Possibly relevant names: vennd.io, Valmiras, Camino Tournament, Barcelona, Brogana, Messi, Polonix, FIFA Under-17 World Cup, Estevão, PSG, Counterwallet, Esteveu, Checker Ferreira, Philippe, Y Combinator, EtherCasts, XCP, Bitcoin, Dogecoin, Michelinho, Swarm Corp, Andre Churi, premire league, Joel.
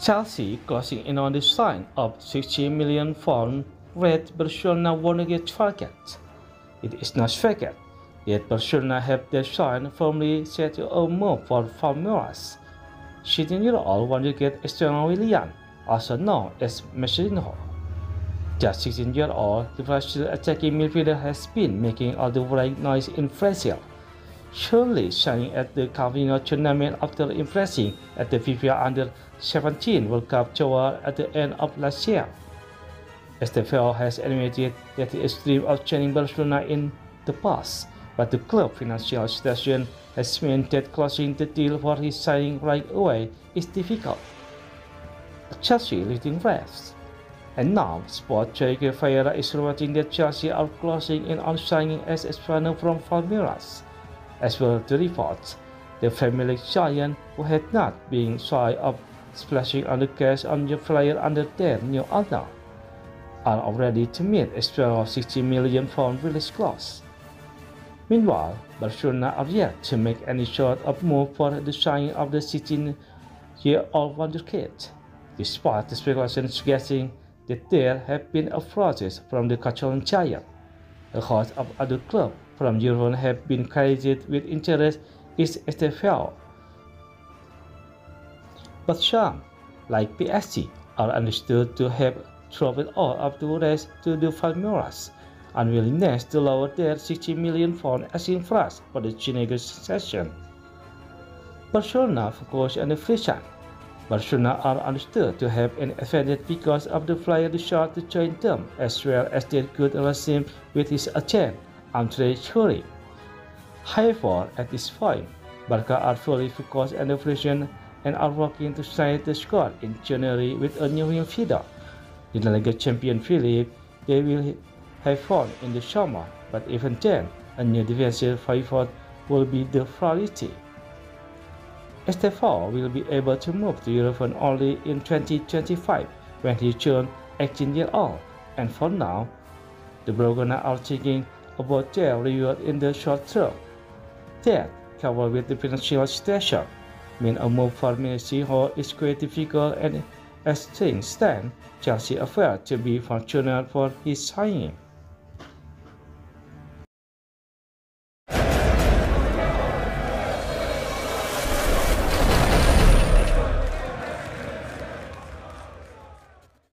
Chelsea closing in on the sign of 60 million pound rate Barcelona wannabe target. It is not fake, yet Barcelona have their sign firmly set to a move for Valmiras. 16-year-old wannabe Estevão, also known as Michelinho. Just 16-year-old, the Brazil attacking midfielder has been making all the right noise in Brazil, surely shining at the Camino Tournament after impressing at the FIFA Under-17 World Cup tour at the end of last year. Esteveu has admitted that he has dreamed of joining Barcelona in the past, but the club's financial situation has meant that closing the deal for his signing right away is difficult. Chelsea leading refs. And now, Sport Checker Ferreira is reporting that Chelsea are closing in on signing as Estevão from Valmiras. As well as the reports, the Premier League giant, who had not been shy of splashing on the cash on the player under their new owner, are already to meet Estevão's 60 million pound release clause. Meanwhile, Barcelona are yet to make any sort of move for the signing of the 16-year-old wonder kid, despite the speculations suggesting that there have been approaches from the Catalan giant. A host of other clubs from Europe have been credited with interest in Estevão, but some, like PSG, are understood to have thrown all of the race to the Valmiras' unwillingness to lower their 60 million pound asking price for the negotiation. Barcelona focus on the free sign. Barcelona are understood to have an advantage because of the player desire to join them, as well as their good relationship with his agent, Andre Churi. However, at this point, Barca are fully focused on the fusion and are working to sign the squad in January with a new midfielder. In the league champion Philippe, they will have won in the summer, but even then, a new defensive pivot will be the priority. Estevão will be able to move to Europe only in 2025 when he turns 18-year-old, and for now, the Brogana are thinking about their reward in the short term. That, coupled with the financial situation, means a move for Messi is quite difficult, and as things stand, Chelsea appear to be fortunate for his signing.